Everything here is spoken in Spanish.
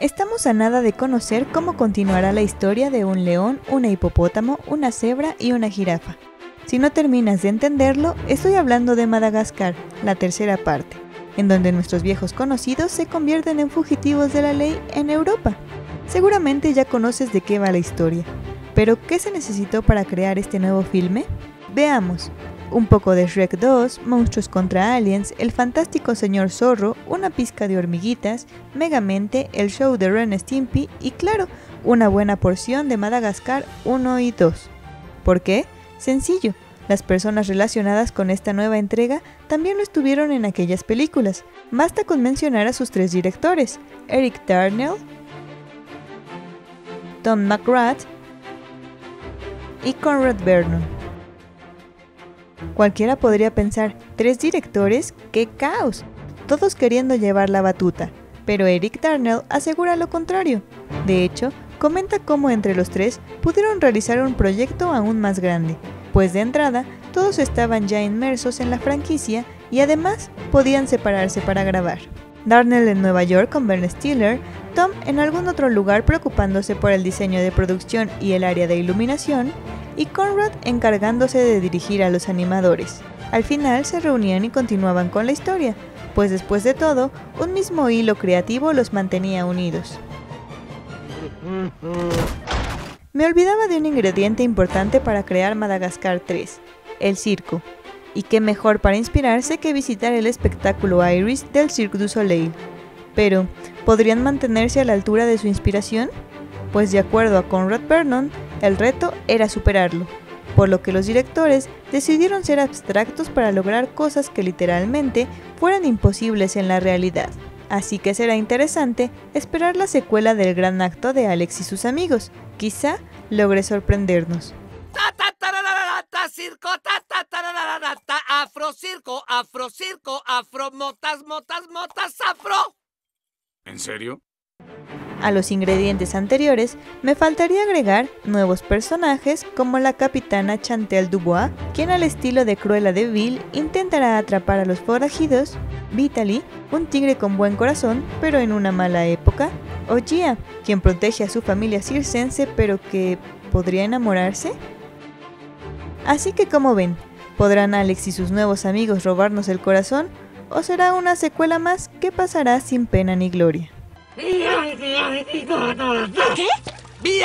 Estamos a nada de conocer cómo continuará la historia de un león, una hipopótamo, una cebra y una jirafa. Si no terminas de entenderlo, estoy hablando de Madagascar, la tercera parte, en donde nuestros viejos conocidos se convierten en fugitivos de la ley en Europa. Seguramente ya conoces de qué va la historia, pero ¿qué se necesitó para crear este nuevo filme? Veamos. Un poco de Shrek 2, Monstruos Contra Aliens, El Fantástico Señor Zorro, una pizca de Hormiguitas, Megamente, El Show de Ren Stimpy y claro, una buena porción de Madagascar 1 y 2. ¿Por qué? Sencillo, las personas relacionadas con esta nueva entrega también lo estuvieron en aquellas películas. Basta con mencionar a sus tres directores, Eric Darnell, Tom McGrath y Conrad Vernon. Cualquiera podría pensar, ¿tres directores? ¡Qué caos! Todos queriendo llevar la batuta, pero Eric Darnell asegura lo contrario. De hecho, comenta cómo entre los tres pudieron realizar un proyecto aún más grande, pues de entrada todos estaban ya inmersos en la franquicia y además podían separarse para grabar. Darnell en Nueva York con Ben Stiller, Tom en algún otro lugar preocupándose por el diseño de producción y el área de iluminación, y Conrad encargándose de dirigir a los animadores. Al final se reunían y continuaban con la historia, pues después de todo, un mismo hilo creativo los mantenía unidos. Me olvidaba de un ingrediente importante para crear Madagascar 3, el circo. Y qué mejor para inspirarse que visitar el espectáculo Iris del Cirque du Soleil. Pero, ¿podrían mantenerse a la altura de su inspiración? Pues de acuerdo a Conrad Vernon, el reto era superarlo, por lo que los directores decidieron ser abstractos para lograr cosas que literalmente fueran imposibles en la realidad. Así que será interesante esperar la secuela del gran acto de Alex y sus amigos, quizá logre sorprendernos. Circo, afro circo, afro motas, afro. ¿En serio? A los ingredientes anteriores me faltaría agregar nuevos personajes como la Capitana Chantelle Dubois, quien al estilo de Cruella de Vil intentará atrapar a los forajidos, Vitaly, un tigre con buen corazón pero en una mala época, o Gia, quien protege a su familia circense pero que ¿podría enamorarse? Así que como ven, ¿podrán Alex y sus nuevos amigos robarnos el corazón? ¿O será una secuela más que pasará sin pena ni gloria? ¿Qué?